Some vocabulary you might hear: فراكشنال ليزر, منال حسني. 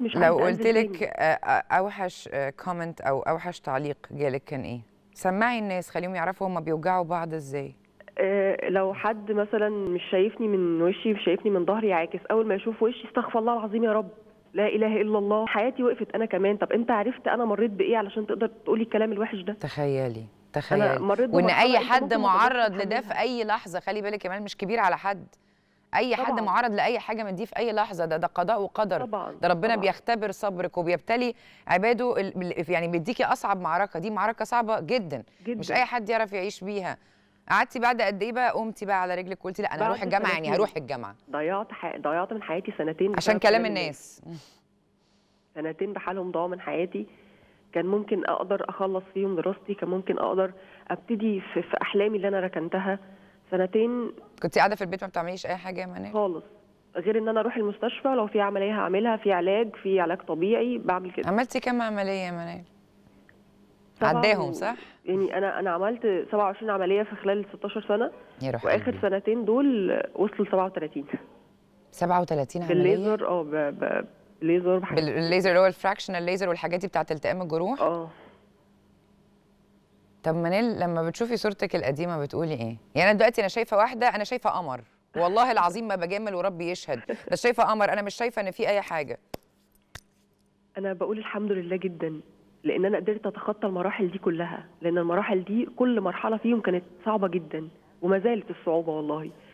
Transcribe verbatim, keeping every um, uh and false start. مش لو قلت لك اوحش كومنت او اوحش تعليق جالك كان ايه؟ سمعي الناس خليهم يعرفوا هم بيوجعوا بعض ازاي. أه لو حد مثلا مش شايفني من وشي، مش شايفني من ظهري، عاكس اول ما يشوف وشي استغفر الله العظيم يا رب لا اله الا الله، حياتي وقفت انا كمان. طب انت عرفت انا مريت بايه علشان تقدر تقولي الكلام الوحش ده؟ تخيلي تخيلي وان اي حد معرض لده في اي لحظه. خلي بالك كمان مش كبير على حد، اي حد معرض لاي حاجه من دي في اي لحظه. ده ده قضاء وقدر طبعاً. ده ربنا طبعاً بيختبر صبرك وبيبتلي عباده، يعني بيديكي اصعب معركه. دي معركه صعبه جدا, جداً. مش اي حد يعرف يعيش بيها. قعدتي بعد قد ايه بقى قمتي بقى على رجلك وقلتي لا انا هروح الجامعه؟ يعني هروح الجامعه. ضيعت ح... ضيعت من حياتي سنتين عشان كلام الناس. سنتين بحالهم ضاعوا من حياتي، كان ممكن اقدر اخلص فيهم دراستي، كان ممكن اقدر ابتدي في, في احلامي اللي انا ركنتها. سنتين كنت قاعده في البيت ما بتعمليش اي حاجه يا منال خالص، غير ان انا اروح المستشفى لو في عمليه هعملها، في علاج، في علاج طبيعي بعمل كده. عملتي كام عمليه يا منال؟ عداهم صح؟ يعني انا انا عملت سبعة وعشرين عمليه في خلال ستاشر سنه، واخر قلبي. سنتين دول وصلوا سبعة وتلاتين سبعة وتلاتين عمليه بالليزر. اه بالليزر، بالليزر اللي هو الفراكشنال ليزر والحاجات دي بتاعت التئام الجروح. اه طب منال لما بتشوفي صورتك القديمه بتقولي ايه؟ يعني انا دلوقتي انا شايفه واحده، انا شايفه قمر والله العظيم ما بجامل وربي يشهد، بس شايفه قمر، انا مش شايفه ان في اي حاجه. انا بقول الحمد لله جدا، لان انا قدرت اتخطى المراحل دي كلها، لان المراحل دي كل مرحله فيهم كانت صعبه جدا وما زالت الصعوبه والله.